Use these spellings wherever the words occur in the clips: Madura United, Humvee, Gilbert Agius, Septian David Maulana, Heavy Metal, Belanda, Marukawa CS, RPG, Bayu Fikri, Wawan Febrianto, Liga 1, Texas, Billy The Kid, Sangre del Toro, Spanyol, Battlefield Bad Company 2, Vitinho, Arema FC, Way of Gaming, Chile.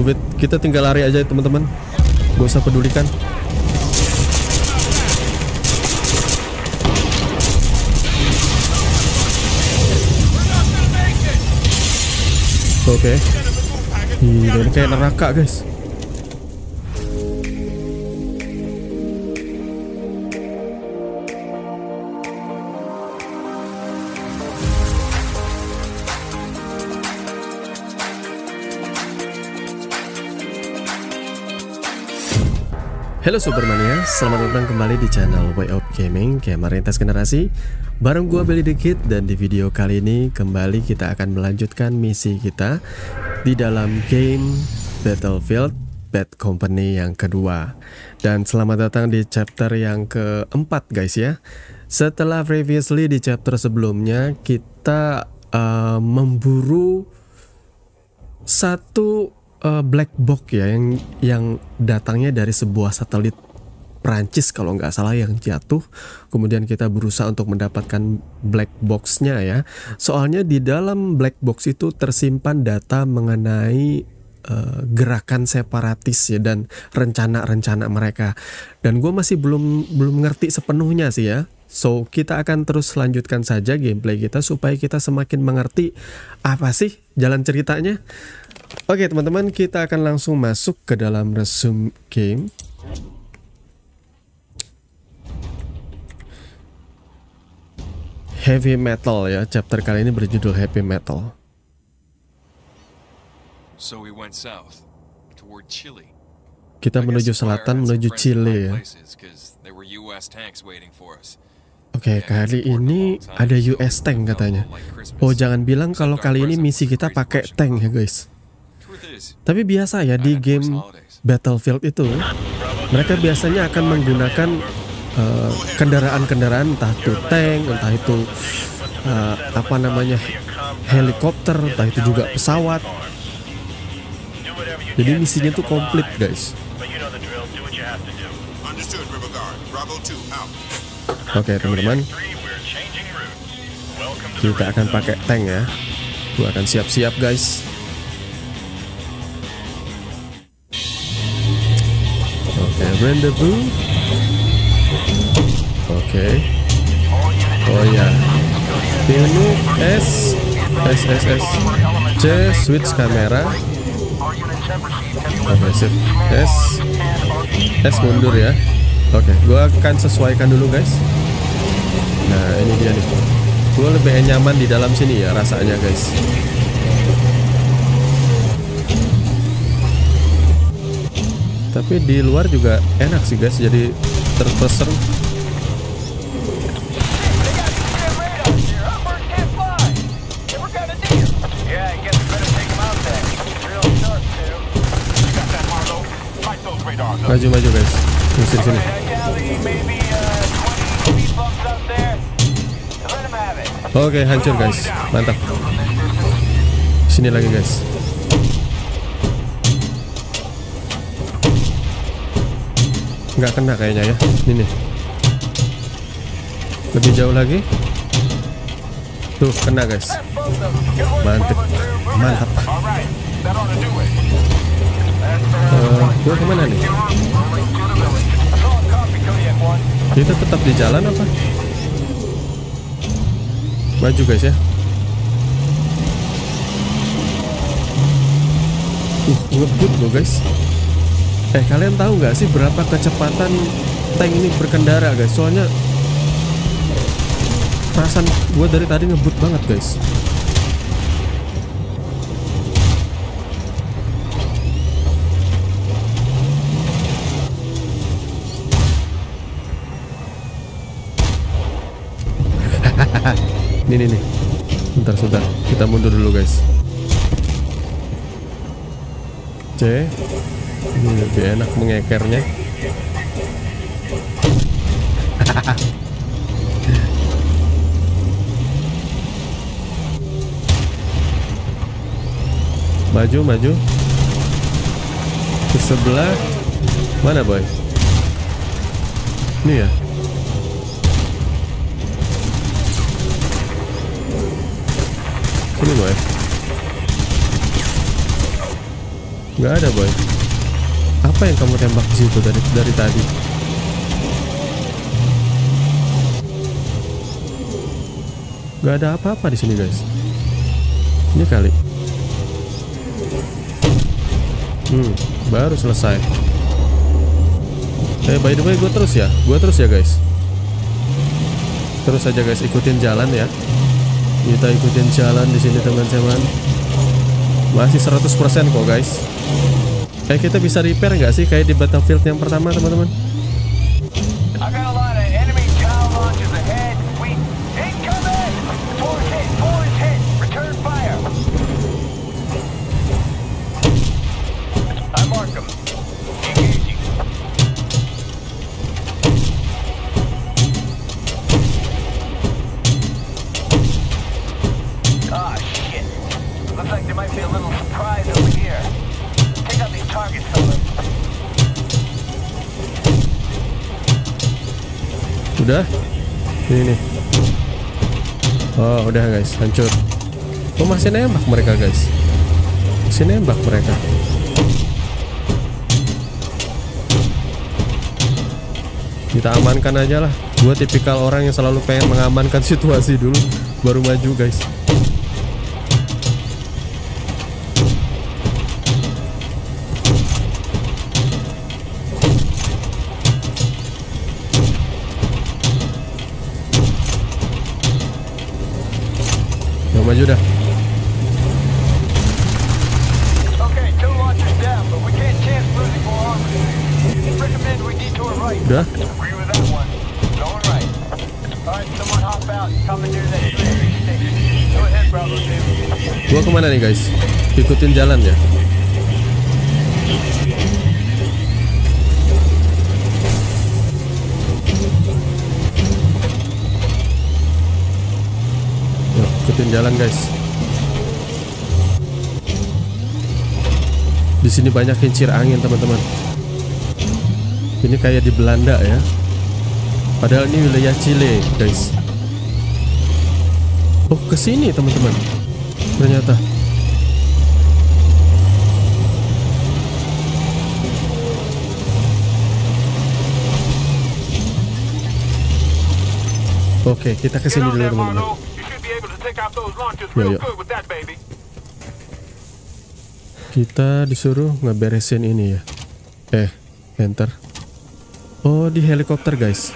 move it. Kita tinggal lari aja teman-teman, gak usah pedulikan. Oke, ini kayak neraka guys. Halo Supermania, selamat datang kembali di channel Way of Gaming, gamer lintas generasi. Bareng gue Billy The Kid, dan di video kali ini kembali kita akan melanjutkan misi kita di dalam game Battlefield Bad Company yang kedua. Dan selamat datang di chapter yang keempat guys ya. Setelah previously di chapter sebelumnya kita memburu satu black box ya yang datangnya dari sebuah satelit Prancis kalau nggak salah yang jatuh. Kemudian kita berusaha untuk mendapatkan black boxnya ya. Soalnya di dalam black box itu tersimpan data mengenai gerakan separatis ya dan rencana-rencana mereka. Dan gue masih belum ngerti sepenuhnya sih ya. So kita akan terus lanjutkan saja gameplay kita supaya kita semakin mengerti apa sih jalan ceritanya. Oke teman-teman, kita akan langsung masuk ke dalam resume game. Heavy Metal ya, chapter kali ini berjudul Heavy Metal. Kita menuju selatan, menuju Chile ya. Oke, kali ini ada US tank katanya. Oh jangan bilang kalau kali ini misi kita pakai tank ya guys. Tapi biasa ya di game Battlefield itu mereka biasanya akan menggunakan kendaraan-kendaraan, entah itu tank, entah itu apa namanya helikopter, entah itu juga pesawat. Jadi misinya tuh komplit guys. Oke teman-teman, kita akan pakai tank ya. Gua akan siap-siap guys. Rendezvous. Oke. Oh ya. Pilih S. Switch kamera. Oke, S mundur ya. Oke, gua akan sesuaikan dulu guys. Nah, ini dia nih. Gua lebih nyaman di dalam sini ya rasanya guys. Tapi di luar juga enak sih guys, jadi terpeser. Maju-maju guys, sini-sini. Oke, hancur guys, mantap. Sini lagi guys. Nggak kena kayaknya ya, ini nih. Lebih jauh lagi. Tuh, kena guys. Mantap, mantap. Gue kemana nih? Kita tetap di jalan apa? Maju guys ya. Ngebut gue guys. Kalian tahu nggak sih berapa kecepatan tank ini berkendara guys? Soalnya perasaan gue dari tadi ngebut banget guys. Ini nih, bentar, kita mundur dulu guys. C. Ini lebih enak mengekernya. Maju ke sebelah mana boy? Ini ya. Sini boy. Nggak ada, Boy. Apa yang kamu tembak di situ dari tadi? Nggak ada apa-apa di sini, guys. Ini kali. Baru selesai. By the way, gue terus ya, guys. Terus aja, guys, ikutin jalan ya. Kita ikutin jalan di sini, teman-teman. Masih 100% kok, guys. Kita bisa repair nggak sih kayak di Battlefield yang pertama, teman-teman? Udah? Ini nih. Oh, udah, guys, hancur. Oh, masih nembak mereka, guys. Masih nembak mereka. Kita amankan aja lah. Gue tipikal orang yang selalu pengen mengamankan situasi dulu baru maju, guys. Maju dah. Udah. Gua kemana nih, guys? Ikutin jalan ya. Jalan, guys. Di sini banyak kincir angin, teman-teman. Ini kayak di Belanda ya. Padahal ini wilayah Chile, guys. Oh, ke sini, teman-teman. Ternyata. Oke, kita ke sini dulu, teman-teman. Yo, yo. Kita disuruh ngeberesin ini ya. Enter. Oh, di helikopter, guys.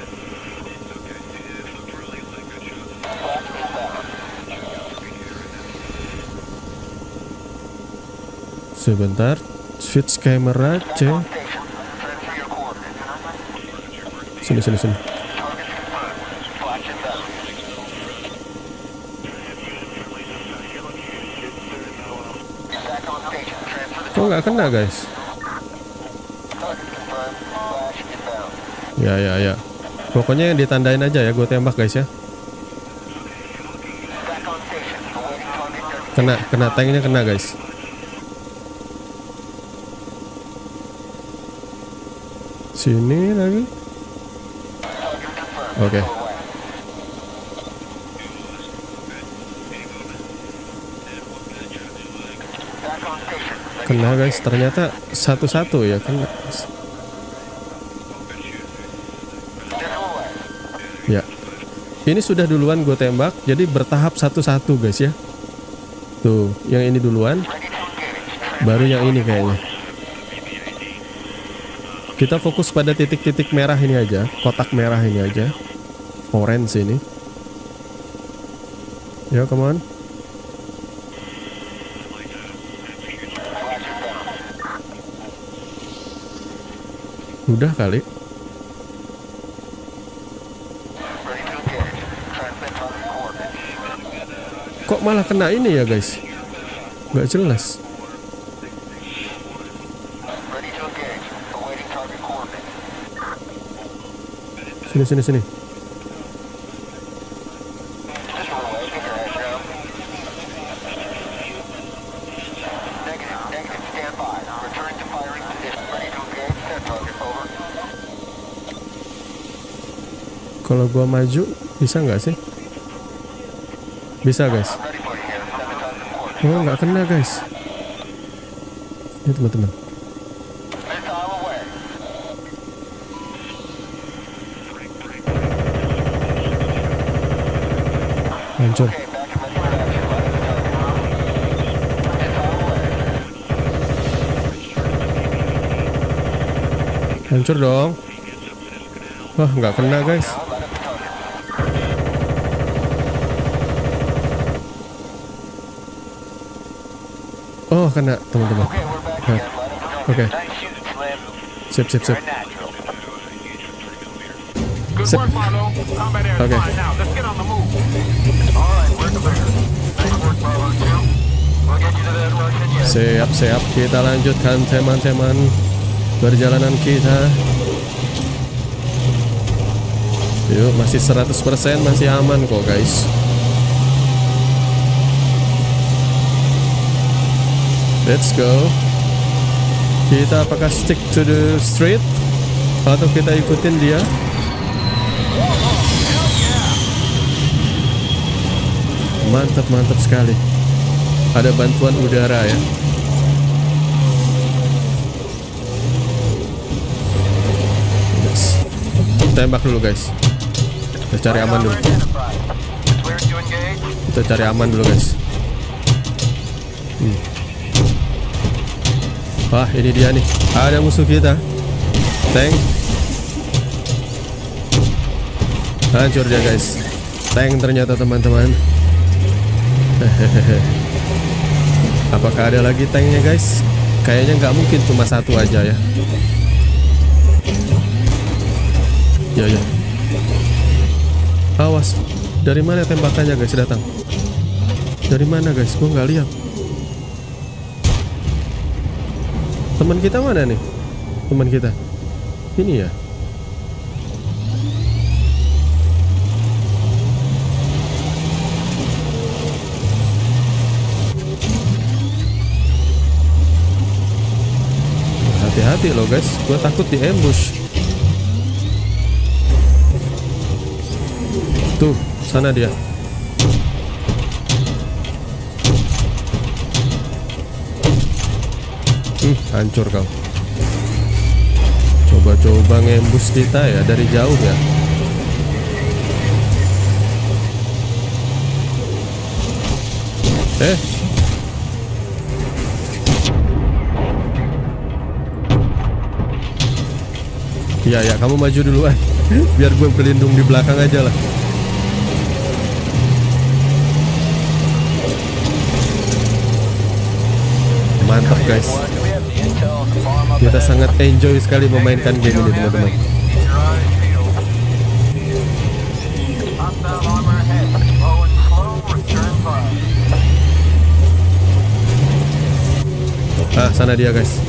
Sebentar. Switch kamera C. Sini. Kok nggak kena, guys? Ya. Pokoknya yang ditandain aja ya, gue tembak, guys ya. Kena tanknya, kena, guys. Sini lagi. Oke. Kena, guys, ternyata satu-satu ya, kena. Ya, ini sudah duluan gue tembak, jadi bertahap satu-satu, guys ya. Tuh, yang ini duluan, baru yang ini kayaknya. Kita fokus pada titik-titik merah ini aja, kotak merah ini aja, orange ini. Ya, come on. Udah kali. Kok malah kena ini ya, guys? Nggak jelas. Sini. Kalau gua maju, bisa nggak sih? Bisa, guys. Oh, nggak kena, guys. ya teman-teman. Hancur. Hancur dong. Wah, nggak kena guys. Oh, kena teman-teman. Oke. Sip. Sip. Oke. Siap, kita lanjutkan teman-teman perjalanan kita. Yuk, masih 100%, masih aman kok guys. Let's go. Kita apakah stick to the street atau kita ikutin dia? Mantap sekali. Ada bantuan udara ya. Yes. Tembak dulu guys. Kita cari aman dulu guys. Wah, ini dia nih. Ada musuh kita. Tank. Hancur dia guys. Tank ternyata teman-teman. Apakah ada lagi tanknya guys? Kayaknya nggak mungkin cuma satu aja ya. Ya. Awas, dari mana tembakannya guys datang? Dari mana guys? Gua nggak lihat. Teman kita mana nih? Teman kita ini ya. Hati-hati loh guys, gua takut di ambush. Tuh, sana dia. Hancur kau. Coba-coba ngembus kita ya dari jauh ya. Ya, kamu maju duluan. Biar gue berlindung di belakang aja lah. Mantap guys, kita sangat enjoy sekali memainkan game ini teman-teman. Ah, sana dia guys.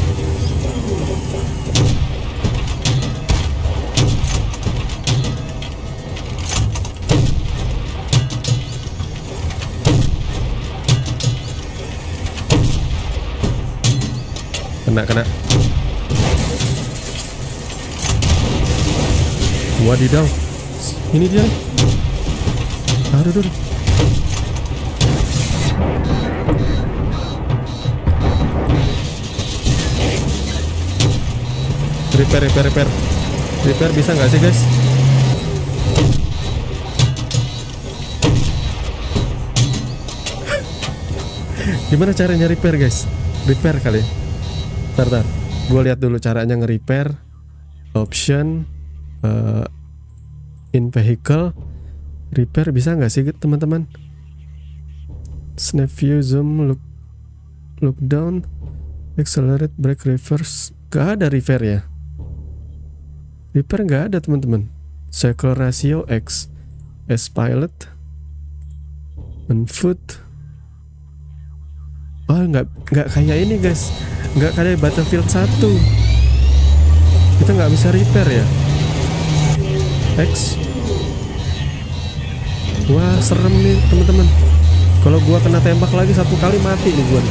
Kena. Wadidaw. Ini dia nih. Aduh. Repair. Repair bisa nggak sih guys? Gimana caranya repair guys? Repair kali ya. Bentar, gue lihat dulu caranya nge-repair. Option in vehicle repair bisa nggak sih teman-teman? Snap view, zoom, look down, accelerate, brake, reverse. Gak ada repair ya. Repair nggak ada teman-teman. Cycle ratio X, S pilot, on foot. Oh, nggak kayak ini guys. Nggak kayak Battlefield 1. Kita nggak bisa repair ya. X. Wah, serem nih teman-teman. Kalau gua kena tembak lagi satu kali mati nih gua.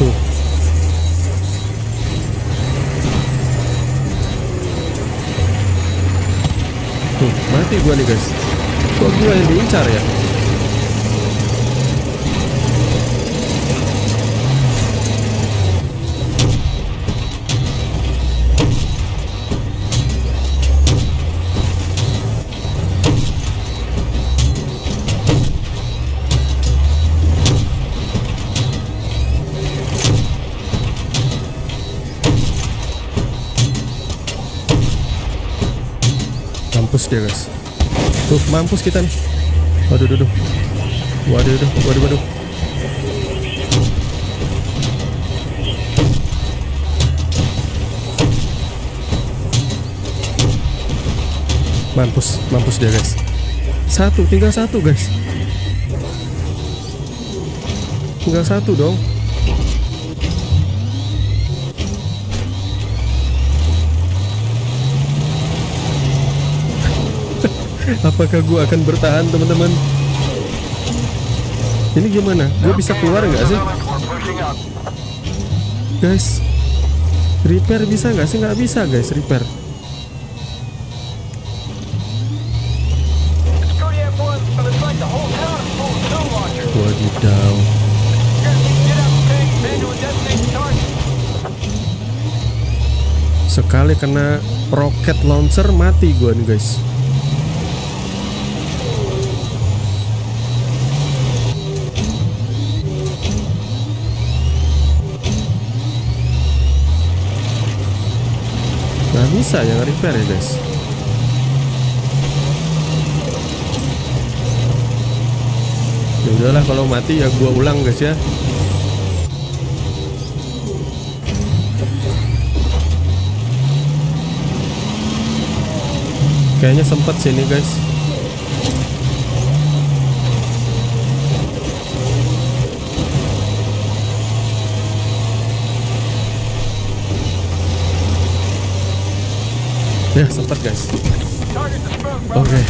Tuh. Tuh, mati gua nih guys. Kok gua yang diincar ya? mampus dia guys. Tuh mampus kita nih. Waduh, waduh, waduh, waduh, waduh. Mampus, mampus dia guys. Satu, tinggal satu guys. Tinggal satu dong. Apakah gue akan bertahan teman-teman? Ini gimana? Gue bisa keluar nggak sih? Guys, repair bisa nggak sih? Nggak bisa guys, repair. Wadidaw. Sekali kena roket launcher mati gue nih guys. Nggak bisa ya repair ya guys. Ya udahlah, kalau mati ya gua ulang guys ya. Kayaknya sempat sini guys. Ya sempat guys. Oke,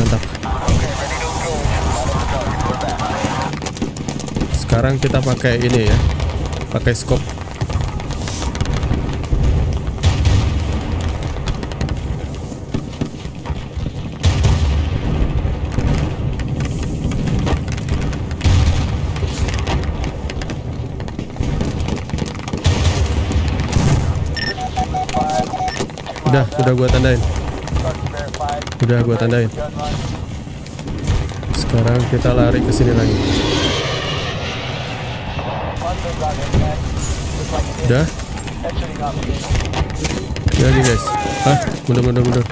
mantap. Sekarang kita pakai ini ya, pakai scope. Udah gua tandain. Sekarang kita lari ke sini lagi. Udah. Lagi guys. Ah, mundur.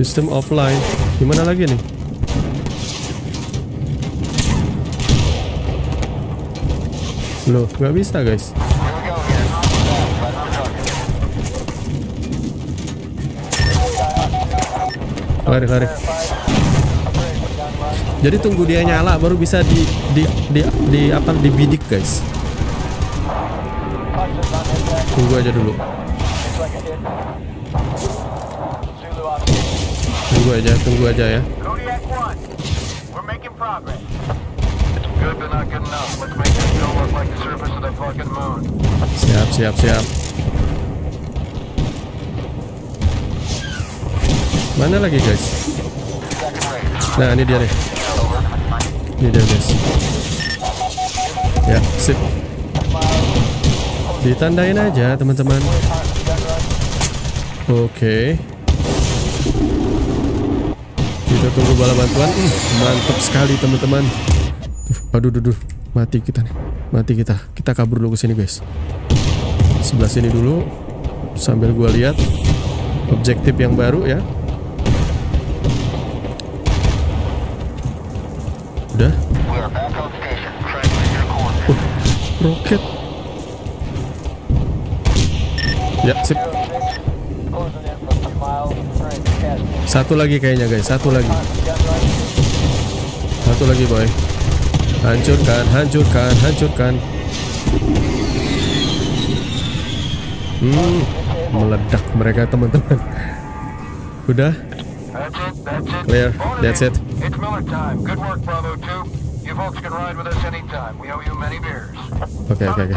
Sistem offline. Gimana lagi nih? Loh, nggak bisa guys. Lari. Jadi tunggu dia nyala baru bisa dibidik guys. Tunggu aja dulu. Tunggu aja ya. Siap. Mana lagi guys? Nah ini dia nih. Ini dia guys. Ya sip. Ditandain aja teman-teman. Oke. Kita tunggu bala bantuan. Mantap sekali teman-teman. Aduh duduh. Mati kita nih. Kita kabur dulu ke sini guys. Sebelah sini dulu. Sambil gua lihat objektif yang baru ya. Udah. Roket. Ya, sip. Satu lagi kayaknya, guys. Satu lagi, boy. Hancurkan. Meledak mereka, teman-teman. Udah. Clear. That's it. It's Miller time. Good work, Bravo 2. You folks can ride with us anytime. We owe you many beers. Okay. Kodak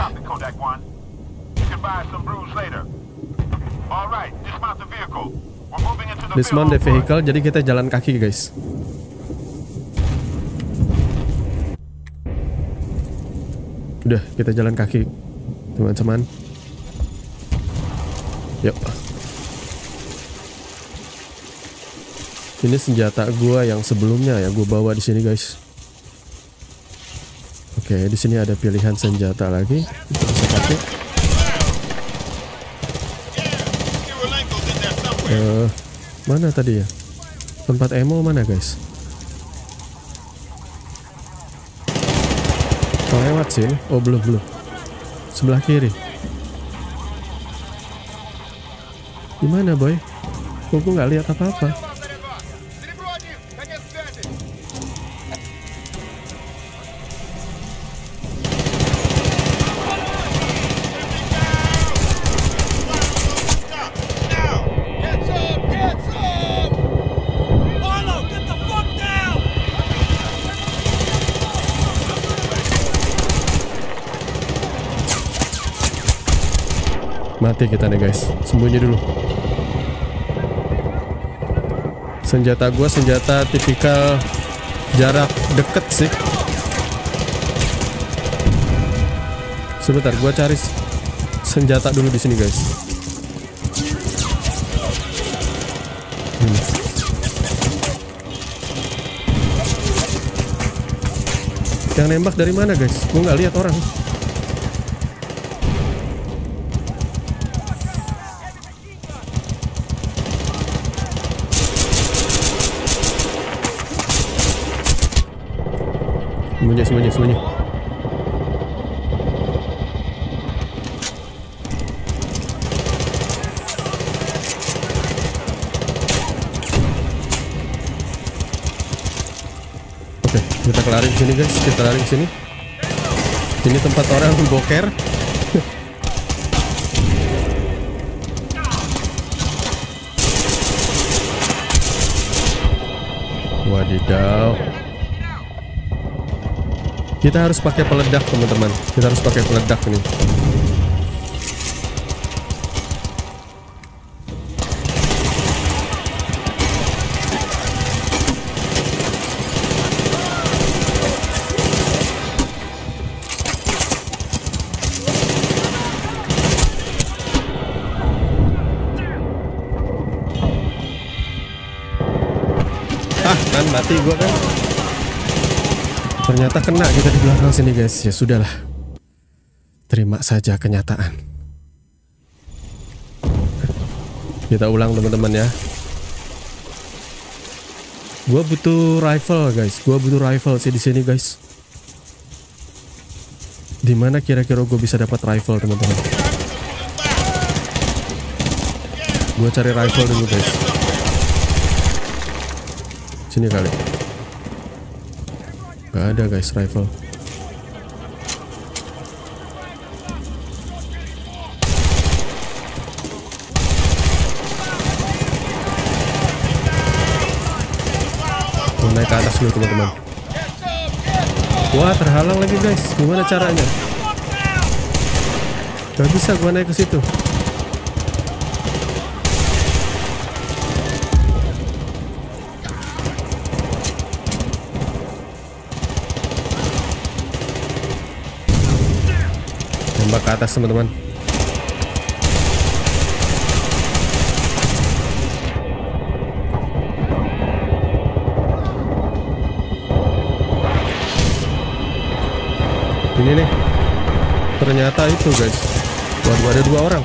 1. You can buy some brews later. All right, dismount the vehicle. We're moving into the dismount the vehicle. Jadi kita jalan kaki, guys. Udah, kita jalan kaki, teman-teman. Yuk. Ini senjata gua yang sebelumnya ya gua bawa di sini guys. Oke, di sini ada pilihan senjata lagi. Kita bisa pakai. Mana tadi ya? Tempat emo mana guys? Lewat sini. Oh belum, belum. Sebelah kiri. Gimana boy? Kok gue gak lihat apa-apa? Mati kita nih guys, sembunyi dulu. Senjata gua senjata tipikal jarak deket sih. Sebentar, gua cari senjata dulu di sini guys. Yang nembak dari mana guys? Gua nggak lihat orang. Sembunyi. Oke, kita lari ke sini guys, kita lari ke sini. Ini tempat orang boker. Wadidaw. Kita harus pakai peledak teman-teman. Kita harus pakai peledak nih. Ah, kan mati gua kan. Ternyata kena kita di belakang sini guys. Ya sudahlah, terima saja kenyataan. Kita ulang teman-teman ya. Gua butuh rifle guys. Gua butuh rifle sih di sini guys. Dimana kira-kira gue bisa dapat rifle teman-teman? Gua cari rifle dulu guys. Sini kali. Gak ada guys rifle. Mau naik ke atas dulu teman-teman. Wah terhalang lagi guys. Gimana caranya? Gak bisa gua naik ke situ. Ke atas teman-teman. Ini nih. Ternyata itu guys. Waduh ada dua orang.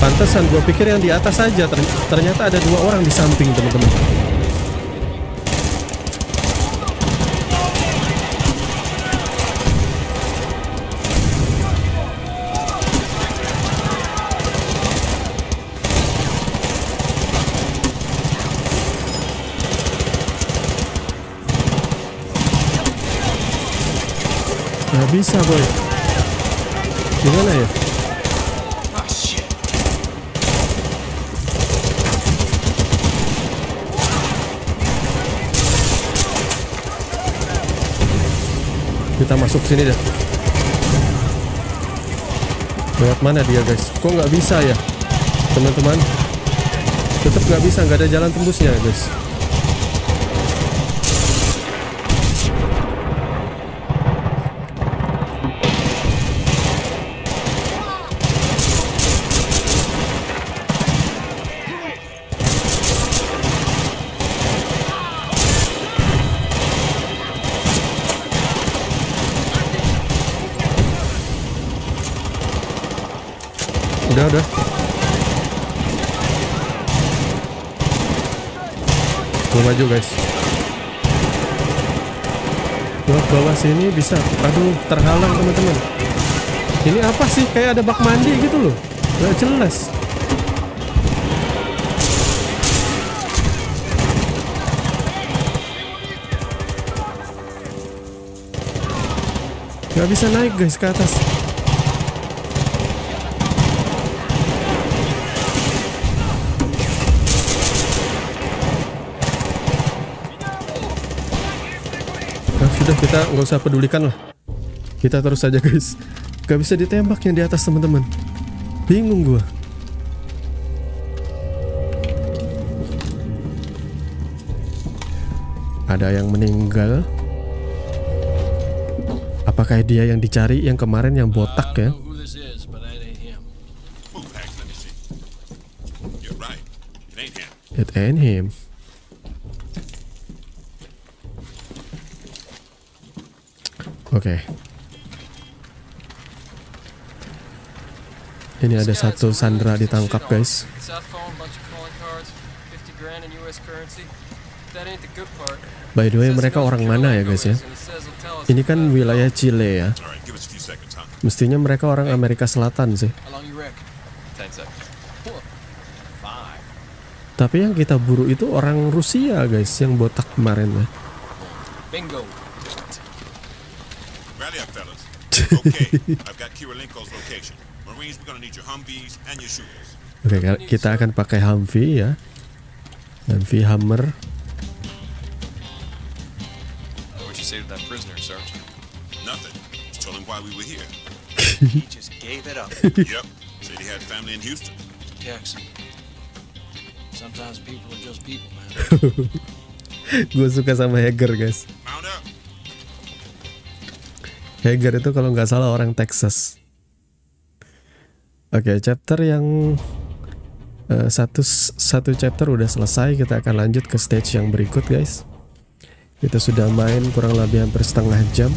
Pantesan gua pikir yang di atas aja. Ternyata ada dua orang di samping teman-teman. Bisa boy, gimana ya? Kita masuk sini deh. Lewat mana dia guys? Kok nggak bisa ya, teman-teman? Tetap nggak bisa, nggak ada jalan tembusnya guys. Udah Gua maju guys. Gua bawah sini bisa. Aduh, terhalang teman-teman. Ini apa sih? Kayak ada bak mandi gitu loh. Gak jelas. Gak bisa naik guys ke atas. Nah, sudah, kita nggak usah pedulikan lah. Kita terus saja guys. Gak bisa ditembak yang di atas teman-teman. Bingung gua. Ada yang meninggal. Apakah dia yang dicari yang kemarin yang botak ya? It ain't him. Oke. Ini ada satu sandera ditangkap guys. By the way, mereka orang mana ya guys ya? Ini kan wilayah Chile ya. Mestinya mereka orang Amerika Selatan sih. Tapi yang kita buru itu orang Rusia guys, yang botak kemarin ya. Oke, kita akan pakai Humvee ya. Humvee Hammer. Gue suka sama Hager guys. Hager itu kalau nggak salah orang Texas. Oke, chapter yang satu chapter udah selesai. Kita akan lanjut ke stage yang berikut guys. Kita sudah main kurang lebih hampir setengah jam.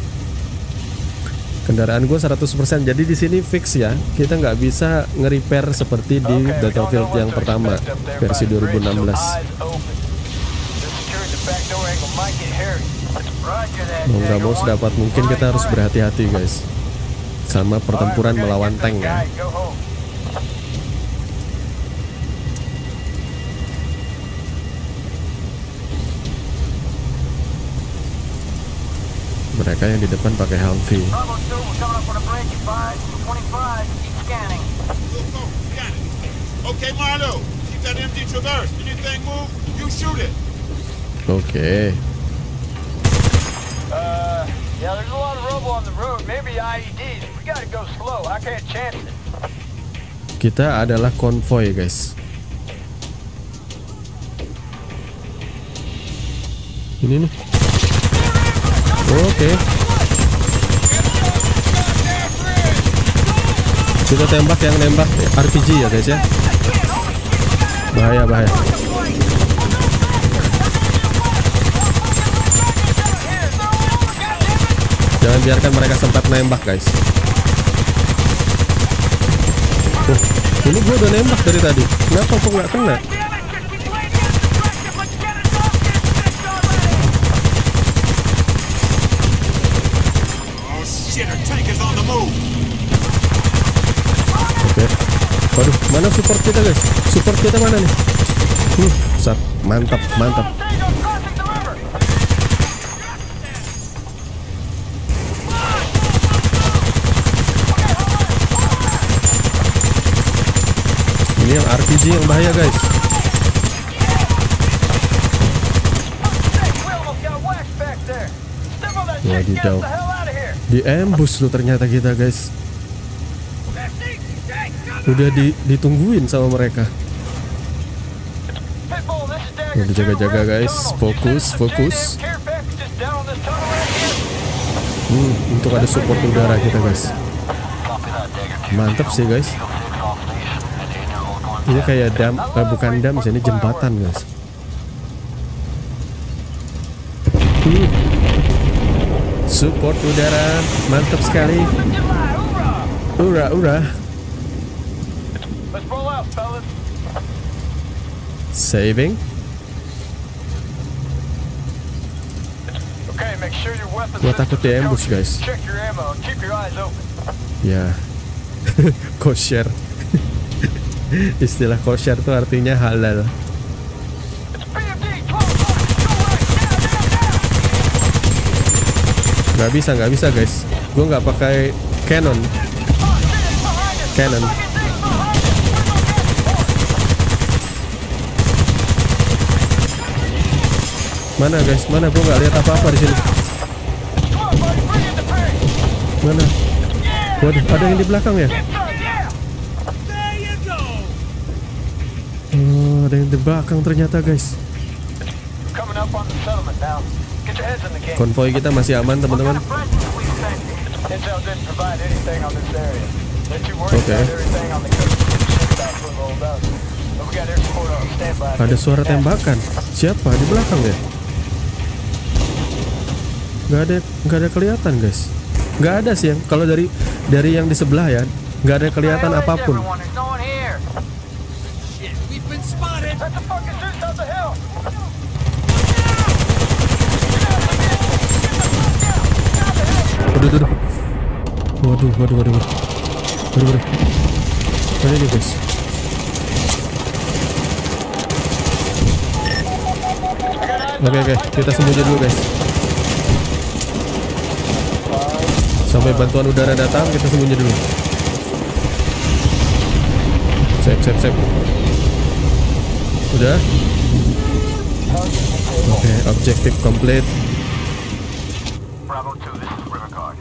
Kendaraan gue 100%, jadi di sini fix ya. Kita nggak bisa nge-repair seperti di Battlefield yang pertama versi 2016. Mau nggak mau sedapat mungkin kita harus berhati-hati guys, sama pertempuran melawan tank ya. Mereka yang di depan pakai Humvee. Oke. Kita adalah konvoy, guys. Ini nih. Oke. Kita tembak yang nembak RPG ya guys ya. Bahaya, bahaya. Jangan biarkan mereka sempat nembak guys. Oh, ini gue udah nembak dari tadi. Kenapa kok nggak kena? Oke. Waduh, mana support kita guys? Support kita mana nih? Mantap, mantap. Ini yang RPG yang bahaya guys. Wadidaw. Di ambush tuh ternyata kita guys. Udah ditungguin sama mereka. Udah jaga-jaga guys. Fokus, fokus. Untuk ada support udara kita guys. Mantap sih guys. Ini kayak dam, bukan dam sih, ini jembatan guys. Support udara, mantap sekali. Ura, ura. Saving. Gua takut di ambush, guys. Ya. Kosher. Istilah kosher tuh artinya halal. Gak bisa guys. Gue gak pakai cannon. Cannon. Mana guys? Mana? Gue gak lihat apa-apa di sini. Mana? Waduh, ada yang di belakang ya? Oh, ada yang di belakang ternyata guys. Konvoy kita masih aman teman-teman. Oke. Ada suara tembakan. Siapa di belakang ya? Nggak ada kelihatan guys. Nggak ada sih yang kalau dari yang di sebelah ya. Nggak ada kelihatan apapun. Waduh. Mana dia guys? Oke, kita sembunyi dulu guys. Sampai bantuan udara datang, kita sembunyi dulu. Save. Udah. Oke, objektif complete.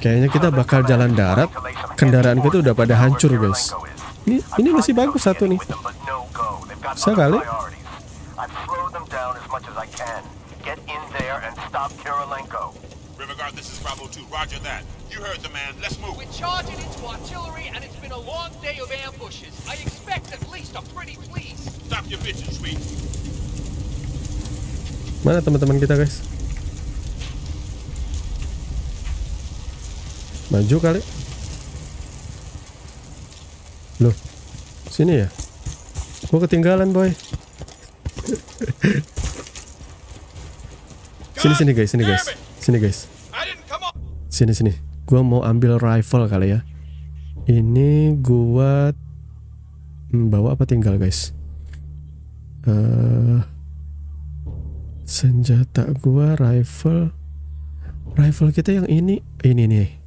Kayaknya kita bakal jalan darat. Kendaraan kita udah pada hancur guys. Ini masih bagus satu nih. Sekali. Mana teman-teman kita guys? Maju kali. Loh, sini ya? Gua ketinggalan boy. Sini guys. Gua mau ambil rifle kali ya. Ini gua bawa apa tinggal guys? Senjata gua rifle. Rifle kita yang ini nih.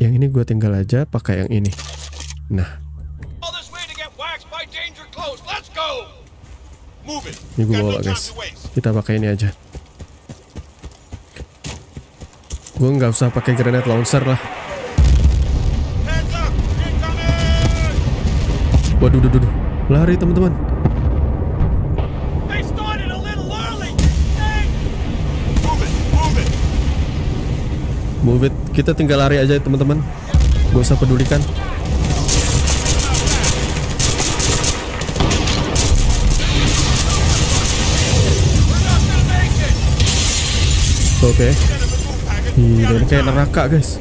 Yang ini gue tinggal aja, pakai yang ini. Nah, ini gue bawa guys. Kita pakai ini aja. Gue nggak usah pakai granat launcher lah. Waduh. Lari teman-teman. Move it. Kita tinggal lari aja teman-teman. Gak usah pedulikan. Oke. Ini kayak neraka guys.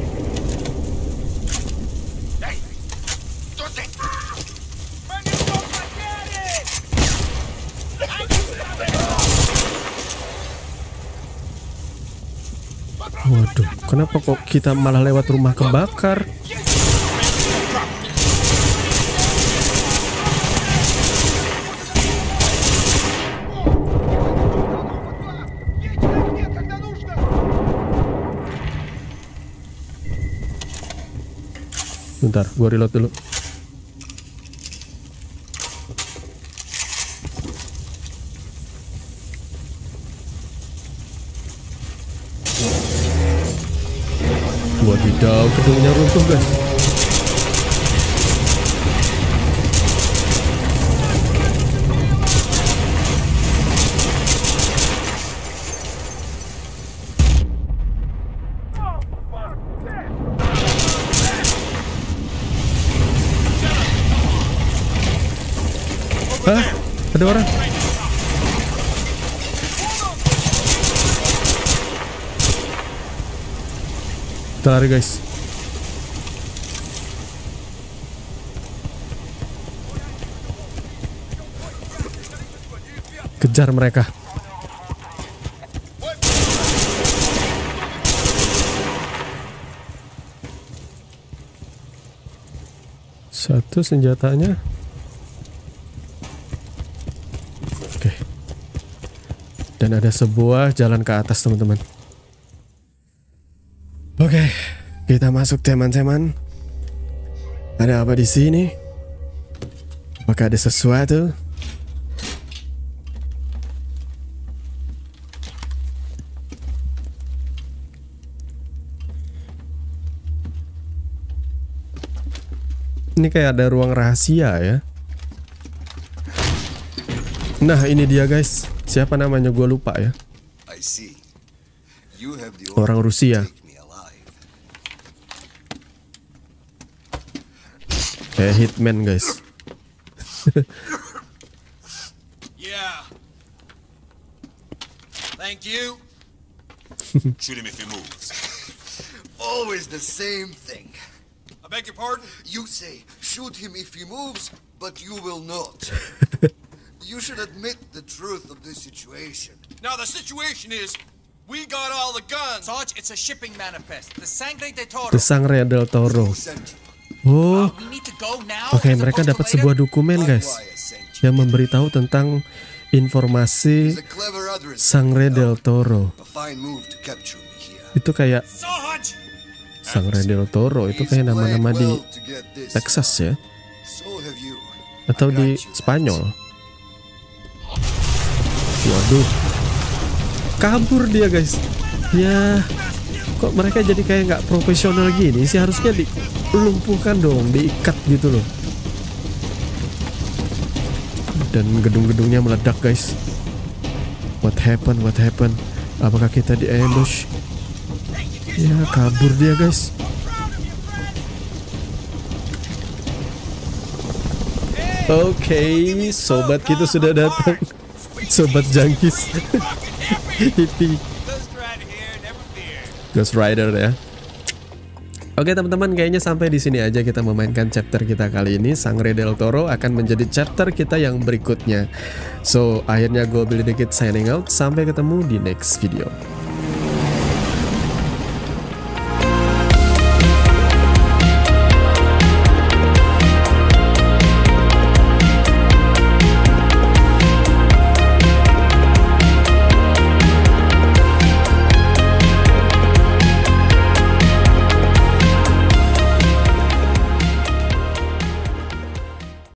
Waduh, kenapa kok kita malah lewat rumah kebakar? Bentar, gua reload dulu. Wadidaw, gedungnya runtuh guys. Hah? Ada orang? Kita lari guys. Kejar mereka. Satu senjatanya. Oke. Dan ada sebuah jalan ke atas, teman-teman. Oke, kita masuk, teman-teman. Ada apa di sini? Apakah ada sesuatu? Ini kayak ada ruang rahasia ya. Nah ini dia guys. Siapa namanya gue lupa ya. Orang Rusia. Kayak hitman guys. Yeah. Thank you. Shoot him if he moves. Always the same thing. Beg your pardon? You say, shoot him if he moves, but you will not. You should admit the truth of this situation. Now, the situation is, we got all the guns. Sarge, it's a shipping manifest. The Sangre del Toro. The Sangre del Toro. Oh. Oke, mereka dapat sebuah dokumen, guys. Yang memberitahu tentang informasi Sangre del Toro. Itu kayak... Sangre del Toro itu kayak nama-nama di Texas ya, atau di Spanyol. Waduh, kabur dia guys. Ya, kok mereka jadi kayak nggak profesional gini sih, harusnya dilumpuhkan dong, diikat gitu loh. Dan gedung-gedungnya meledak guys. What happened? What happened? Apakah kita di ambush? Ya kabur dia guys. Oke, sobat kita sudah datang. Sobat Jangkis. Hippie Ghost Rider ya. Oke teman-teman, kayaknya sampai di sini aja kita memainkan chapter kita kali ini. Sangre del Toro akan menjadi chapter kita yang berikutnya. So akhirnya gue Billy The Kid signing out. Sampai ketemu di next video.